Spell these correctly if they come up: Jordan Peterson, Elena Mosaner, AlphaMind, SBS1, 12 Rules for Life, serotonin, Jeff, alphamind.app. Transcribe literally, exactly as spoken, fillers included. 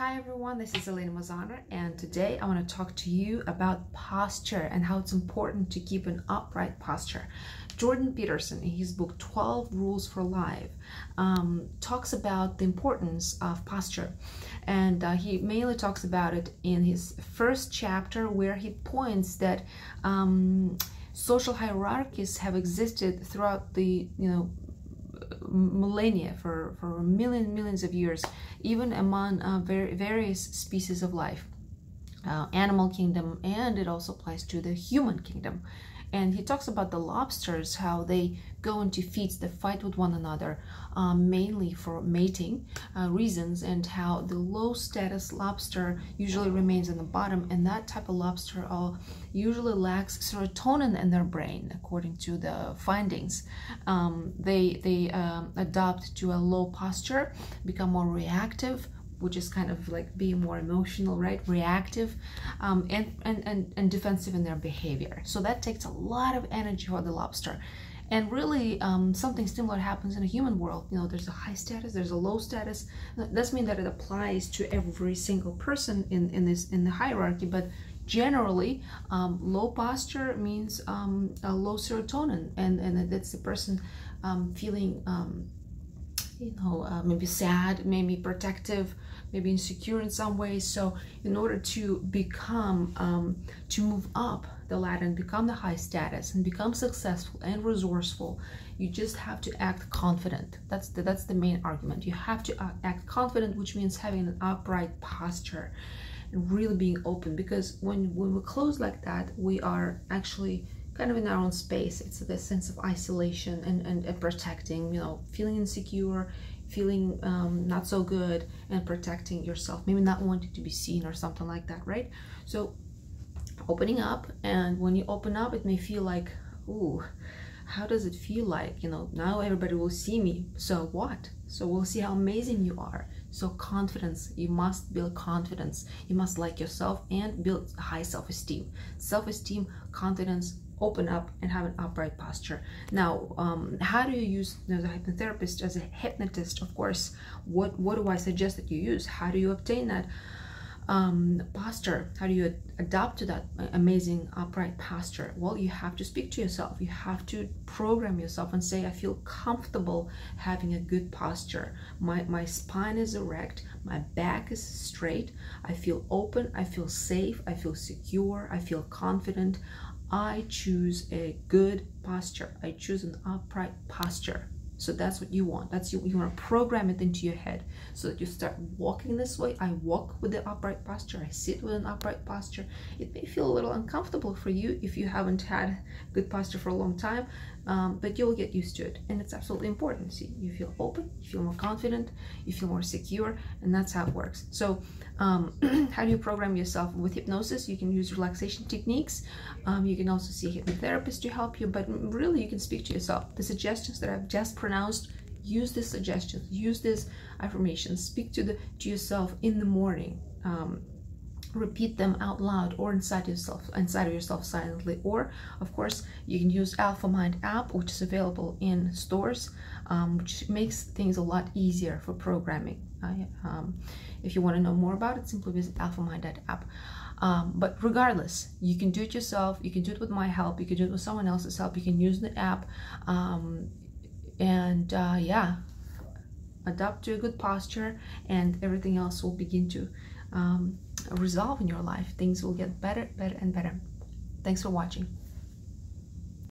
Hi everyone, this is Elena Mosaner, and today I want to talk to you about posture and how it's important to keep an upright posture. Jordan Peterson, in his book twelve Rules for Life, um, talks about the importance of posture, and uh, he mainly talks about it in his first chapter, where he points that um, social hierarchies have existed throughout the, you know, millennia, for for million millions of years, even among uh, ver various species of life, uh, animal kingdom, and it also applies to the human kingdom. And he talks about the lobsters, how they go into feats that fight with one another, um, mainly for mating uh, reasons, and how the low status lobster usually remains on the bottom, and that type of lobster all usually lacks serotonin in their brain, according to the findings. Um, they they um, adapt to a low posture, become more reactive, which is kind of like being more emotional, right? Reactive um, and, and, and, and defensive in their behavior. So that takes a lot of energy for the lobster. And really, um, something similar happens in the human world. You know, there's a high status, there's a low status. That doesn't mean that it applies to every single person in, in, this, in the hierarchy, but generally, um, low posture means um, a low serotonin, and, and that's the person um, feeling um, you know, uh, maybe sad, maybe protective, maybe insecure in some ways. So in order to become, um, to move up the ladder and become the high status and become successful and resourceful, you just have to act confident. That's the, that's the main argument. You have to act confident, which means having an upright posture and really being open. Because when, when we're closed like that, we are actually kind of in our own space. It's this sense of isolation and, and, and protecting, you know, feeling insecure, feeling um, not so good, and protecting yourself, maybe not wanting to be seen or something like that, right? So opening up, and when you open up, it may feel like, ooh, how does it feel like, you know, now everybody will see me, so what? So we'll see how amazing you are. So confidence, you must build confidence. You must like yourself and build high self-esteem. Self-esteem, confidence, open up, and have an upright posture. Now, um, how do you use, you know, the hypnotherapist as a hypnotist, of course? What, what do I suggest that you use? How do you obtain that um, posture? How do you ad adapt to that amazing upright posture? Well, you have to speak to yourself. You have to program yourself and say, I feel comfortable having a good posture. My, my spine is erect. My back is straight. I feel open. I feel safe. I feel secure. I feel confident. I choose a good posture. I choose an upright posture. So that's what you want. That's you, you want to program it into your head so that you start walking this way. I walk with the upright posture. I sit with an upright posture. It may feel a little uncomfortable for you if you haven't had good posture for a long time, um, but you'll get used to it. And it's absolutely important. See, you feel open, you feel more confident, you feel more secure, and that's how it works. So um, how do you program yourself? With hypnosis, you can use relaxation techniques. Um, you can also see a hypnotherapist to help you, but really you can speak to yourself. The suggestions that I've just pronounced, use these suggestions, use these affirmations, speak to the to yourself in the morning, um, repeat them out loud or inside yourself, inside of yourself silently. Or of course, you can use AlphaMind app, which is available in stores, um, which makes things a lot easier for programming. I, um, if you want to know more about it, simply visit alpha mind dot app. Um, but regardless, you can do it yourself. You can do it with my help. You can do it with someone else's help. You can use the app. Um, and uh, yeah, adapt to a good posture, and everything else will begin to um, resolve in your life. Things will get better, better, and better. Thanks for watching.